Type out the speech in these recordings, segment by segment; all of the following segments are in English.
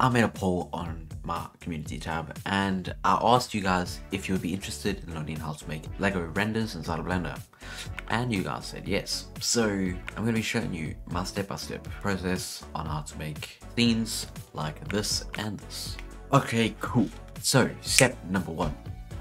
I made a poll on my community tab and I asked you guys if you would be interested in learning how to make Lego renders inside of Blender, and you guys said yes. So I'm going to be showing you my step-by-step process on how to make scenes like this and this. Okay, cool. So step number one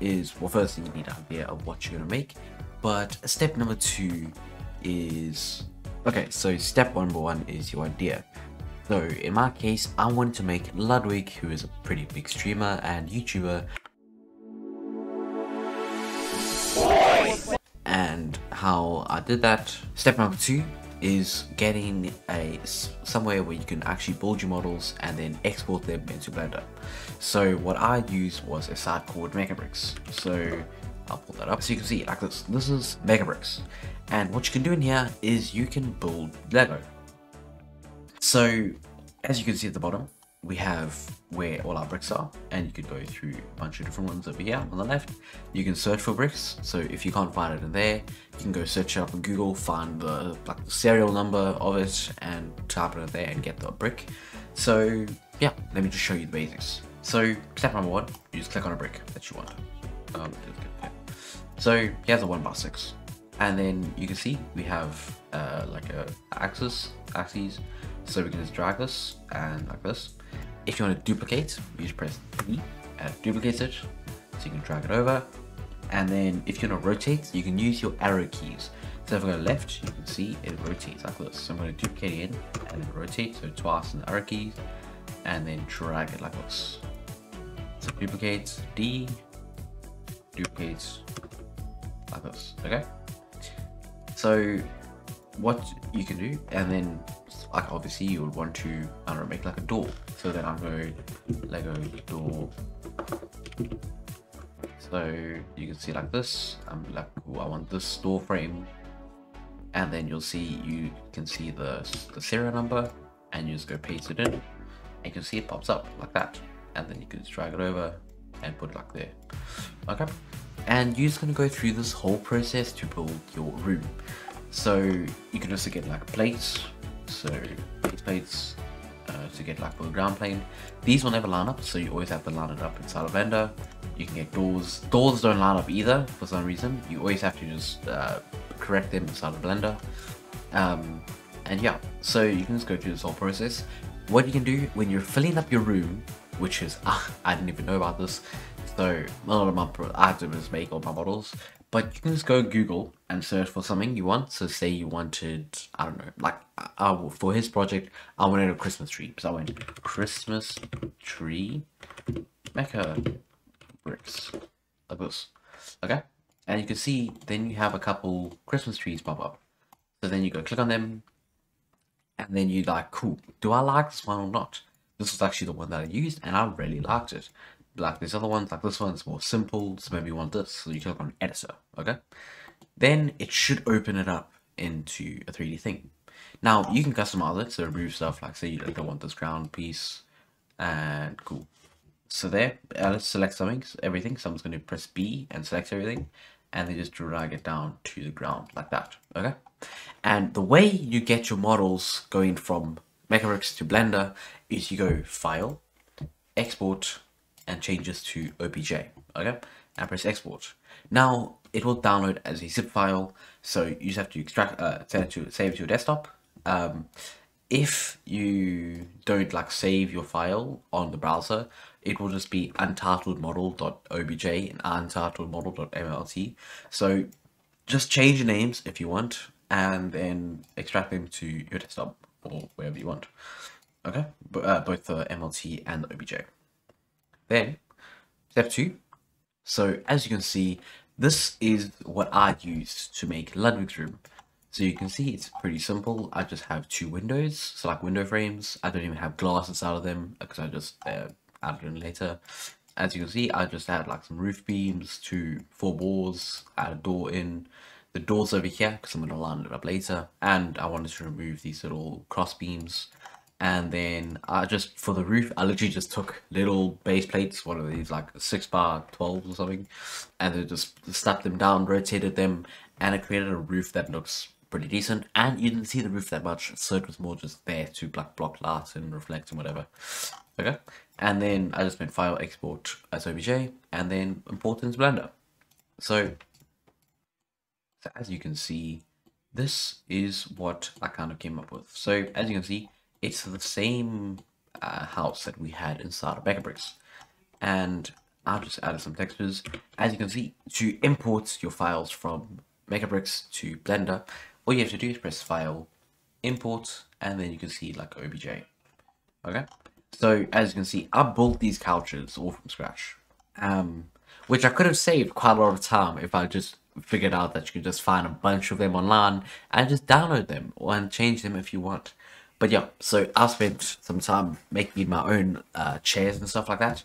is, well, first you need an idea of what you're going to make, but step number two is, okay, so step number one is your idea. So in my case, I wanted to make Ludwig, who is a pretty big streamer and YouTuber, and how I did that. Step number two is getting somewhere where you can actually build your models and then export them into Blender. So what I used was a site called Mecabricks. So I'll pull that up so you can see it like this. This is Mecabricks, and what you can do in here is you can build Lego. So as you can see at the bottom, we have where all our bricks are, and you could go through a bunch of different ones over here on the left. You can search for bricks. So if you can't find it in there, you can go search it up on Google, find the, like, the serial number of it and type it in there and get the brick. So yeah, let me just show you the basics. So step number one, you just click on a brick that you want. So here's a 1 by 6. And then you can see we have like a axes. So we can just drag this and like this. If you want to duplicate, you just press D and it duplicates it. So you can drag it over. And then if you want to rotate, you can use your arrow keys. So if I go left, you can see it rotates like this. So I'm going to duplicate it in and then rotate. So twice on the arrow keys and then drag it like this. So duplicate D, duplicates like this. Okay. So what you can do, and then like obviously you would want to, I don't know, make like a door. So then I'm going Lego door. So you can see like this. I'm like, oh, I want this door frame, and then you'll see, you can see the serial number, and you just go paste it in, and you can see it pops up like that. And then you can just drag it over and put it like there. Okay. And you're just going to go through this whole process to build your room. So you can also get like plates, so plates to get like for the ground plane. These will never line up, so you always have to line it up inside of Blender. You can get doors. Doors don't line up either for some reason. You always have to just correct them inside of Blender. And yeah, so you can just go through this whole process. What you can do when you're filling up your room, which is, I didn't even know about this. So a lot of my items make all my models, but you can just go Google and search for something you want. So say you wanted, I don't know, like for his project, I wanted a Christmas tree. So I went Christmas tree Mecabricks like this. Okay. And you can see, then you have a couple Christmas trees pop up. So then you go click on them and then you like, cool, do I like this one or not? This was actually the one that I used and I really liked it. Like these other ones, like this one's more simple, so maybe you want this, so you click on editor. Okay, then it should open it up into a 3D thing. Now you can customize it, so remove stuff, like say you don't want this ground piece, and cool. So there, let's select something, everything, so I'm just going to press B and select everything, and then just drag it down to the ground like that. Okay, and the way you get your models going from Mecabricks to Blender is you go file, export, and change this to OBJ, okay, and press export. Now it will download as a zip file, so you just have to extract, save it to your desktop. If you don't like save your file on the browser, it will just be untitledmodel.obj and untitledmodel.mlt. So just change the names if you want, and then extract them to your desktop or wherever you want. Okay, both the MLT and the OBJ. Then step two, so as you can see, this is what I used to make Ludwig's room. So you can see it's pretty simple. I just have 2 windows, so like window frames. I don't even have glass inside of them because I just added in later. As you can see, I just had like some roof beams, 4 walls, add a door in. The door's over here because I'm going to line it up later, and I wanted to remove these little cross beams. And then I just, for the roof, I literally just took little base plates, one of these like 6 by 12s or something, and then just snapped them down, rotated them, and it created a roof that looks pretty decent. And you didn't see the roof that much, so it was more just there to block light and reflect and whatever. Okay, and then I just went file, export as obj, and then import into Blender. So as you can see, this is what I kind of came up with. So as you can see, it's the same house that we had inside of Mecabricks, and I'll just add some textures. As you can see, to import your files from Mecabricks to Blender, all you have to do is press file, import, and then you can see like obj. Okay, so as you can see, I built these couches all from scratch, which I could have saved quite a lot of time if I just figured out that you can just find a bunch of them online and just download them and change them if you want. But yeah, so I spent some time making my own chairs and stuff like that.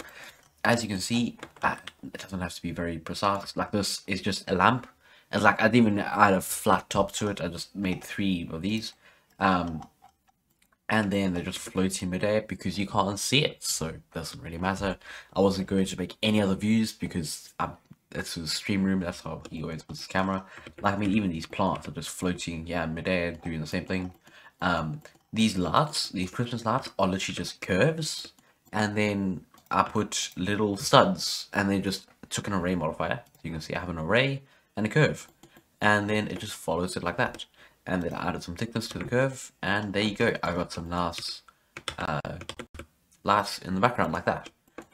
As you can see, it doesn't have to be very precise. Like this is just a lamp. It's like I didn't even add a flat top to it. I just made 3 of these. And then they're just floating midair because you can't see it, so it doesn't really matter. I wasn't going to make any other views because this is a stream room. That's how he always puts his camera. Like, I mean, even these plants are just floating, yeah, midair, doing the same thing. These lights, these Christmas lights, are literally just curves, and then I put little studs, and then just took an array modifier. So you can see I have an array and a curve, and then it just follows it like that. And then I added some thickness to the curve, and there you go. I got some nice lights in the background like that.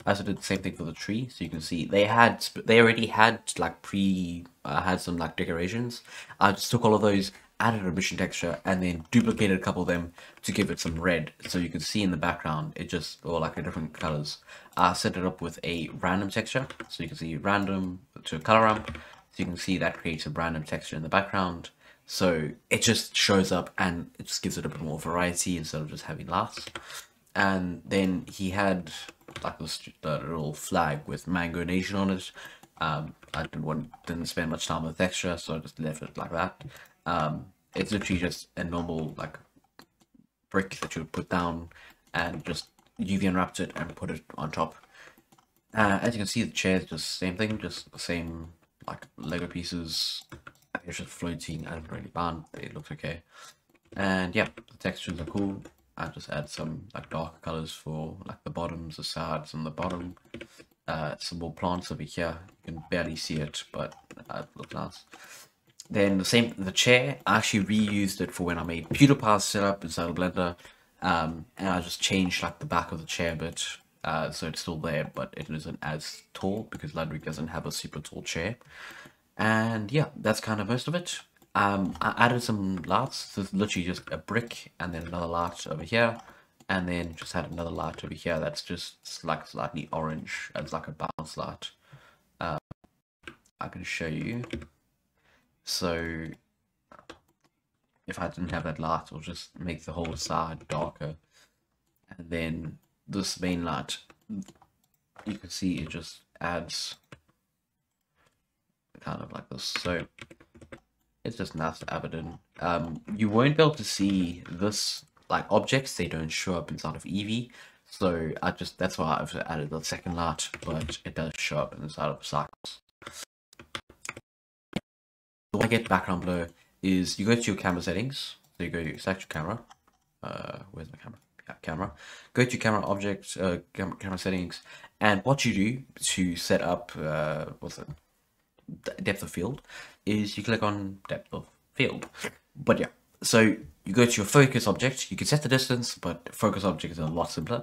I also did the same thing for the tree, so you can see they already had like had some like decorations. I just took all of those, added a mission texture, and then duplicated a couple of them to give it some red, so you can see in the background it just all like different colors. I set it up with a random texture, so you can see random to color ramp, so you can see that creates a random texture in the background. So it just shows up and it just gives it a bit more variety instead of just having lights. And then he had like this little flag with Mango Nation on it. I didn't spend much time with texture, so I just left it like that. It's literally just a normal like brick that you would put down and just UV unwrapped it and put it on top. As you can see, the chair is just the same thing, just the same like Lego pieces. It's just floating. I don't really mind. It looks okay. And yeah, the textures are cool. I just add some like darker colors for like the bottoms, the sides, and the bottom. Some more plants over here. You can barely see it, but it looks nice. Then the chair, I actually reused it for when I made PewDiePie's setup inside of Blender. And I just changed like the back of the chair a bit, so it's still there, but it isn't as tall because Ludwig doesn't have a super tall chair. And yeah, that's kind of most of it. I added some lights, so it's literally just a brick and then another light over here, and then just had another light over here that's just like slightly orange. It's like a bounce light. I can show you. So if I didn't have that light, it'll just make the whole side darker. And then this main light, you can see it just adds kind of like this, so it's just nice to add it in. You won't be able to see this like objects, they don't show up inside of Eevee, so that's why I've added the second light, but it does show up inside of Cycles. The way I get background blur is you go to your camera settings, so you go select your camera. Where's my camera? Yeah, camera. Go to camera object, camera settings, and what you do to set up depth of field is you click on depth of field. But yeah, so you go to your focus object, you can set the distance, but focus object is a lot simpler.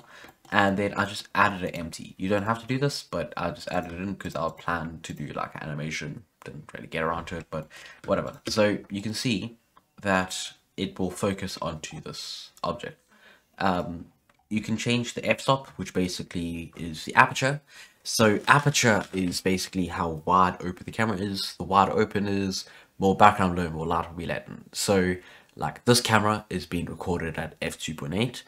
And then I just added an empty. You don't have to do this, but I just added it in because I'll plan to do like animation, didn't really get around to it, but whatever. So you can see that it will focus onto this object. You can change the f-stop, which basically is the aperture. So aperture is basically how wide open the camera is. The wider open is, more background blur, more light will be let in. So like this camera is being recorded at f2.8.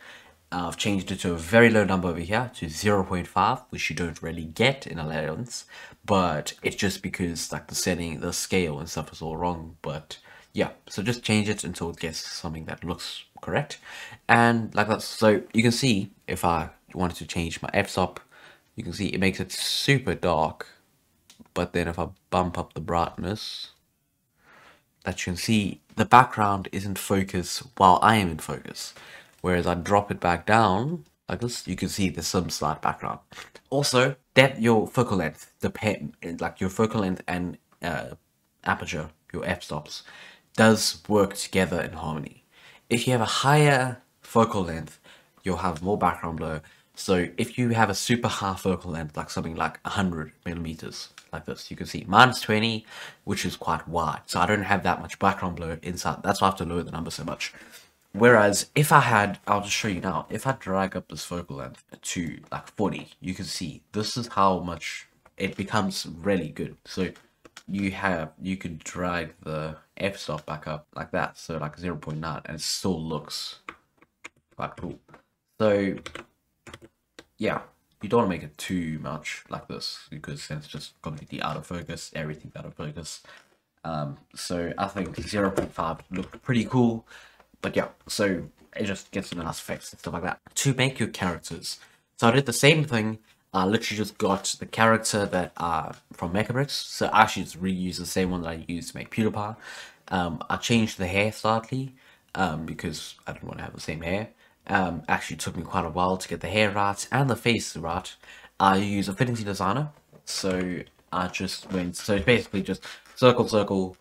I've changed it to a very low number over here to 0.5, which you don't really get in allowance, but it's just because like the setting, the scale and stuff is all wrong. But yeah, so just change it until it gets something that looks correct. And like that, so you can see if I wanted to change my f-stop, you can see it makes it super dark, but then if I bump up the brightness, that you can see the background is in focus while I am in focus. Whereas I drop it back down, like this, you can see the Sims slide background. Also, that your focal length, the pen, like your focal length and aperture, your f-stops, does work together in harmony. If you have a higher focal length, you'll have more background blur. So if you have a super high focal length, like something like 100 millimeters, like this, you can see -20, which is quite wide. So I don't have that much background blur inside. That's why I have to lower the number so much. Whereas if I had, I'll just show you now, if I drag up this focal length to like 40, you can see this is how much it becomes really good. So you can drag the f-stop back up like that, so like 0.9, and it still looks quite cool. So yeah, you don't want to make it too much like this, because then it's just completely out of focus, everything's out of focus. So I think 0.5 looked pretty cool. But yeah, so it just gets a nice effects and stuff like that. To make your characters, so I did the same thing. I literally just got the character that from Mecabricks. So I actually just reused the same one that I used to make PewDiePie. I changed the hair slightly because I didn't want to have the same hair. Actually, it took me quite a while to get the hair right and the face right. I use Affinity Designer. So I just went, so it's basically just circle, circle,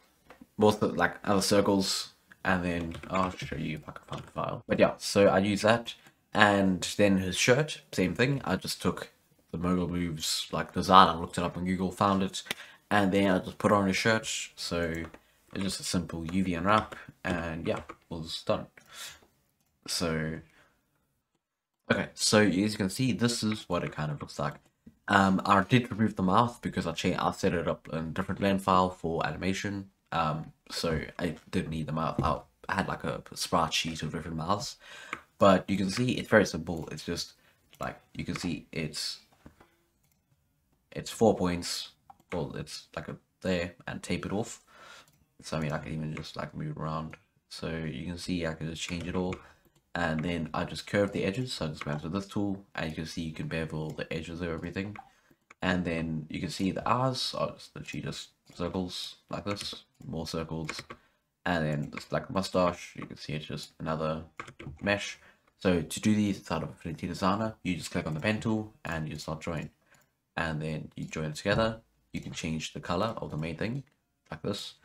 most of like other circles. And then I'll show you if I can find the file. But yeah, so I use that. And then his shirt, same thing. I just took the Mogul Moves like design. I looked it up on Google, found it. And then I just put on his shirt. So it's just a simple UV unwrap. And yeah, it was done. So, okay. So as you can see, this is what it kind of looks like. I did remove the mouth because I set it up in a different blend file for animation. So I didn't need the mouth. I had like a sprite sheet of different mouths, but you can see it's very simple. It's just like, you can see it's 4 points. Well, it's like a there, and tape it off. So I mean, I can even just like move around. So you can see I can just change it all. And then I just curve the edges. So I just went to this tool, and you can see you can bevel the edges of everything. And then you can see the eyes are just literally just circles like this, more circles. And then just like the mustache, you can see it's just another mesh. So to do these inside of Affinity Designer, you just click on the pen tool and you start drawing. And then you join it together. You can change the color of the main thing like this.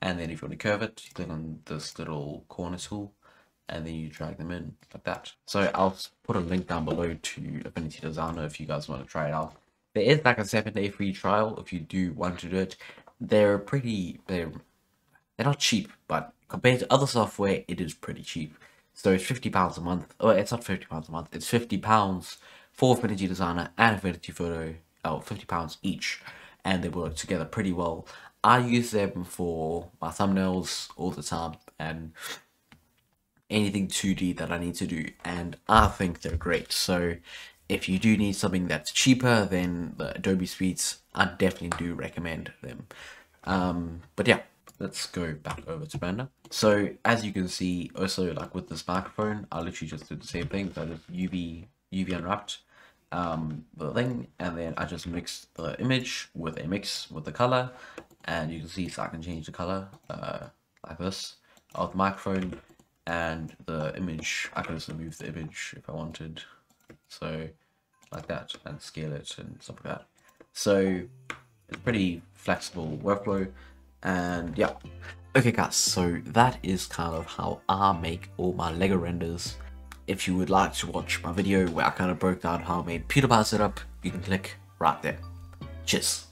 And then if you want to curve it, you click on this little corner tool, and then you drag them in like that. So I'll put a link down below to Affinity Designer if you guys want to try it out. There is like a 7-day free trial if you do want to do it. They're pretty, they're not cheap, but compared to other software, it is pretty cheap. So it's £50 a month. Oh, it's not £50 a month. It's £50 for Affinity Designer and Affinity Photo, oh, £50 each. And they work together pretty well. I use them for my thumbnails all the time and anything 2D that I need to do. And I think they're great. So if you do need something that's cheaper than the Adobe suites, I definitely do recommend them. But yeah, let's go back over to Blender. So as you can see, also like with this microphone, I literally just did the same thing. So I just UV unwrapped the thing, and then I just mixed the image with a mix with the color, and you can see so I can change the color like this of the microphone and the image. I could also move the image if I wanted. So like that, and scale it and stuff like that. So it's pretty flexible workflow. And yeah, okay guys, so that is kind of how I make all my Lego renders. If you would like to watch my video where I kind of broke down how I made PewDiePie setup, you can click right there. Cheers.